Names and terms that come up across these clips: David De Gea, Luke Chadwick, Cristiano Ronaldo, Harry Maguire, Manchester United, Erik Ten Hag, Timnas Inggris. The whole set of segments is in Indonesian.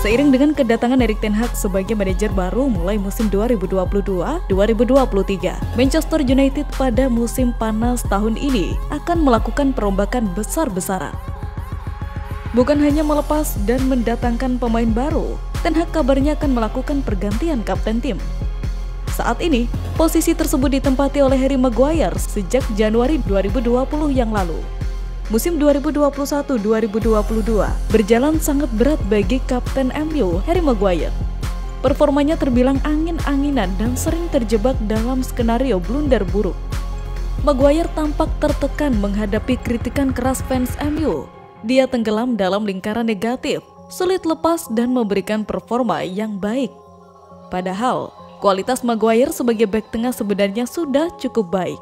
Seiring dengan kedatangan Erik Ten Hag sebagai manajer baru mulai musim 2022-2023, Manchester United pada musim panas tahun ini akan melakukan perombakan besar-besaran. Bukan hanya melepas dan mendatangkan pemain baru, Ten Hag kabarnya akan melakukan pergantian kapten tim. Saat ini, posisi tersebut ditempati oleh Harry Maguire sejak Januari 2020 yang lalu. Musim 2021-2022 berjalan sangat berat bagi kapten MU, Harry Maguire. Performanya terbilang angin-anginan dan sering terjebak dalam skenario blunder buruk. Maguire tampak tertekan menghadapi kritikan keras fans MU. Dia tenggelam dalam lingkaran negatif, sulit lepas dan memberikan performa yang baik. Padahal, kualitas Maguire sebagai bek tengah sebenarnya sudah cukup baik.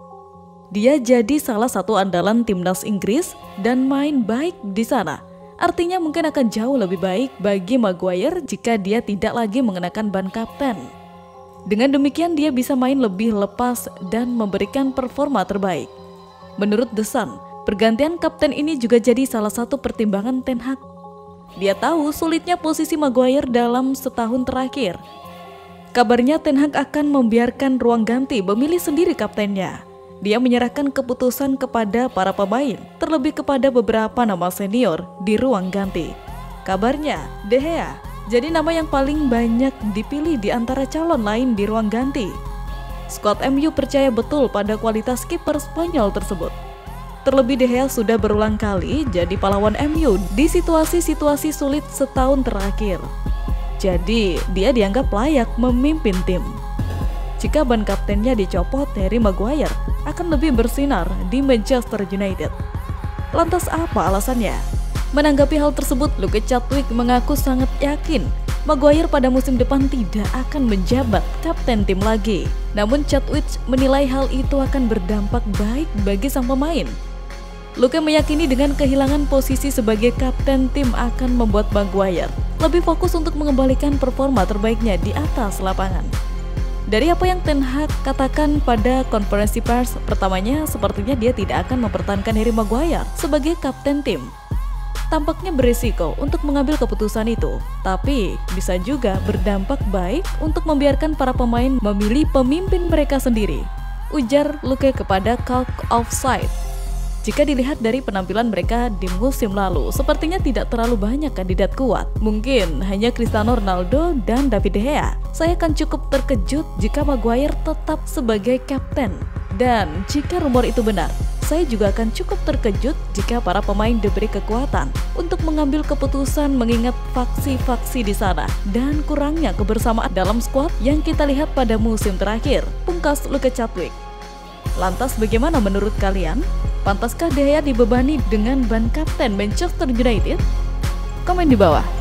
Dia jadi salah satu andalan timnas Inggris dan main baik di sana. Artinya mungkin akan jauh lebih baik bagi Maguire jika dia tidak lagi mengenakan ban kapten. Dengan demikian dia bisa main lebih lepas dan memberikan performa terbaik. Menurut The Sun, pergantian kapten ini juga jadi salah satu pertimbangan Ten Hag. Dia tahu sulitnya posisi Maguire dalam setahun terakhir. Kabarnya Ten Hag akan membiarkan ruang ganti memilih sendiri kaptennya. Dia menyerahkan keputusan kepada para pemain, terlebih kepada beberapa nama senior di ruang ganti. Kabarnya, De Gea jadi nama yang paling banyak dipilih di antara calon lain di ruang ganti. Skuad MU percaya betul pada kualitas kiper Spanyol tersebut. Terlebih De Gea sudah berulang kali jadi pahlawan MU di situasi-situasi sulit setahun terakhir. Jadi, dia dianggap layak memimpin tim. Jika ban kaptennya dicopot, Harry Maguire akan lebih bersinar di Manchester United. Lantas apa alasannya? Menanggapi hal tersebut, Luke Chadwick mengaku sangat yakin Maguire pada musim depan tidak akan menjabat kapten tim lagi. Namun Chadwick menilai hal itu akan berdampak baik bagi sang pemain. Luke meyakini dengan kehilangan posisi sebagai kapten tim akan membuat Maguire lebih fokus untuk mengembalikan performa terbaiknya di atas lapangan. Dari apa yang Ten Hag katakan pada konferensi pers, pertamanya sepertinya dia tidak akan mempertahankan Harry Maguire sebagai kapten tim. Tampaknya berisiko untuk mengambil keputusan itu, tapi bisa juga berdampak baik untuk membiarkan para pemain memilih pemimpin mereka sendiri, ujar Luke kepada Talk Offside. Jika dilihat dari penampilan mereka di musim lalu, sepertinya tidak terlalu banyak kandidat kuat. Mungkin hanya Cristiano Ronaldo dan David De Gea. Saya akan cukup terkejut jika Maguire tetap sebagai kapten. Dan jika rumor itu benar, saya juga akan cukup terkejut jika para pemain diberi kekuatan untuk mengambil keputusan mengingat faksi-faksi di sana dan kurangnya kebersamaan dalam skuad yang kita lihat pada musim terakhir, pungkas Luke Chadwick. Lantas bagaimana menurut kalian? Pantaskah De Gea dibebani dengan ban kapten Manchester United? Komen di bawah.